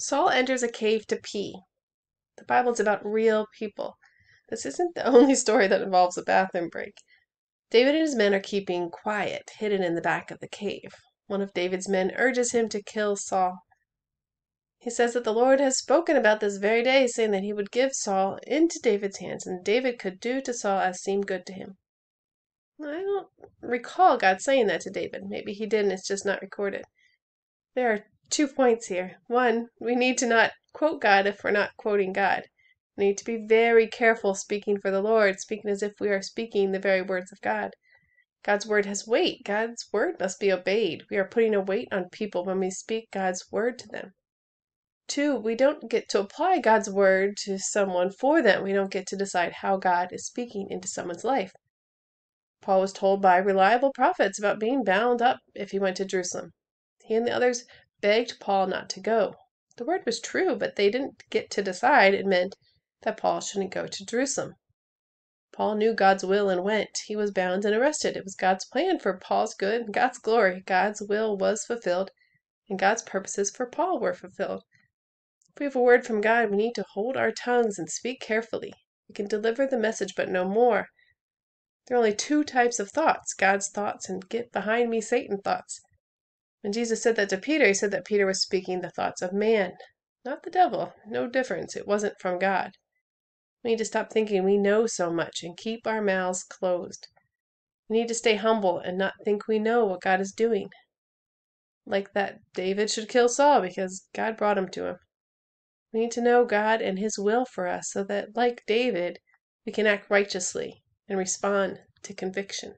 Saul enters a cave to pee. The Bible's about real people. This isn't the only story that involves a bathroom break. David and his men are keeping quiet, hidden in the back of the cave. One of David's men urges him to kill Saul. He says that the Lord has spoken about this very day, saying that he would give Saul into David's hands, and David could do to Saul as seemed good to him. I don't recall God saying that to David. Maybe he didn't, it's just not recorded. There are 2 points here. One, we need to not quote God if we're not quoting God. We need to be very careful speaking for the Lord, speaking as if we are speaking the very words of God. God's word has weight. God's word must be obeyed. We are putting a weight on people when we speak God's word to them. 2, we don't get to apply God's word to someone for them. We don't get to decide how God is speaking into someone's life. Paul was told by reliable prophets about being bound up if he went to Jerusalem. He and the others begged Paul not to go. The word was true, but they didn't get to decide. It meant that Paul shouldn't go to Jerusalem. Paul knew God's will and went. He was bound and arrested. It was God's plan for Paul's good and God's glory. God's will was fulfilled, and God's purposes for Paul were fulfilled. If we have a word from God, we need to hold our tongues and speak carefully. We can deliver the message, but no more. There are only 2 types of thoughts, God's thoughts and get behind me Satan thoughts. When Jesus said that to Peter, he said that Peter was speaking the thoughts of man, not the devil. No difference. It wasn't from God. We need to stop thinking we know so much and keep our mouths closed. We need to stay humble and not think we know what God is doing. Like that David should kill Saul because God brought him to him. We need to know God and his will for us so that, like David, we can act righteously and respond to conviction.